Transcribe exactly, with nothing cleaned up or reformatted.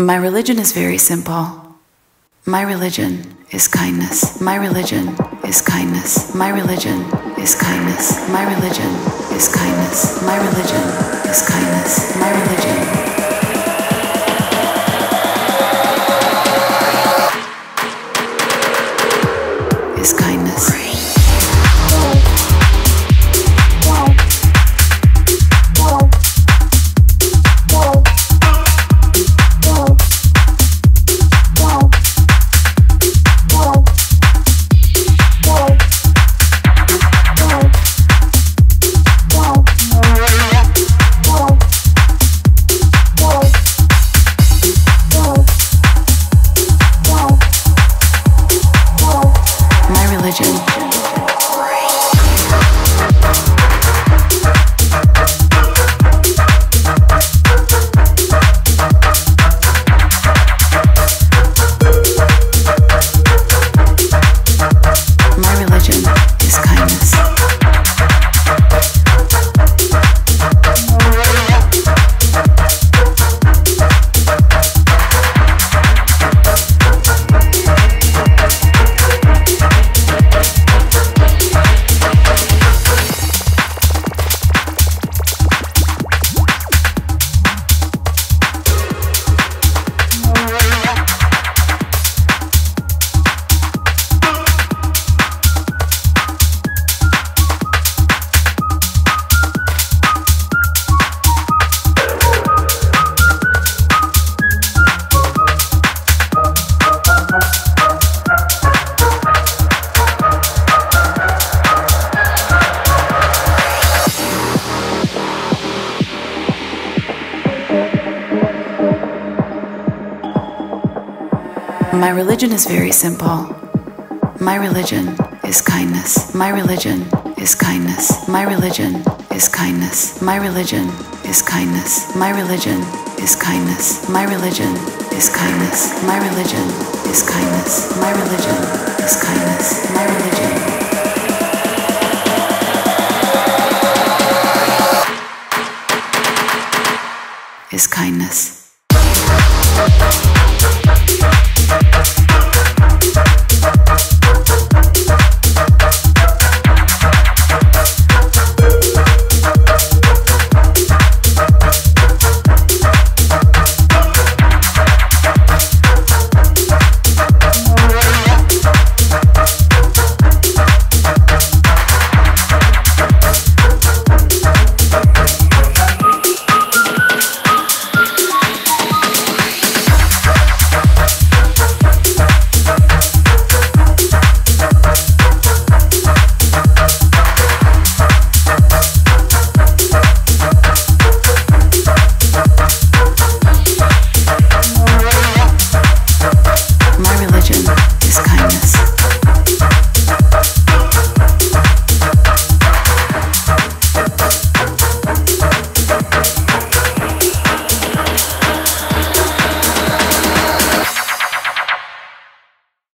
My religion is very simple. My religion is kindness. My religion is kindness. My religion is kindness. My religion is kindness. My religion is kindness. My religion. Is kindness. My religion is very simple. My religion is kindness. My religion is kindness. My religion is kindness. My religion is kindness. My religion is kindness. My religion is kindness. My religion is kindness. My religion is kindness. My religion is kindness.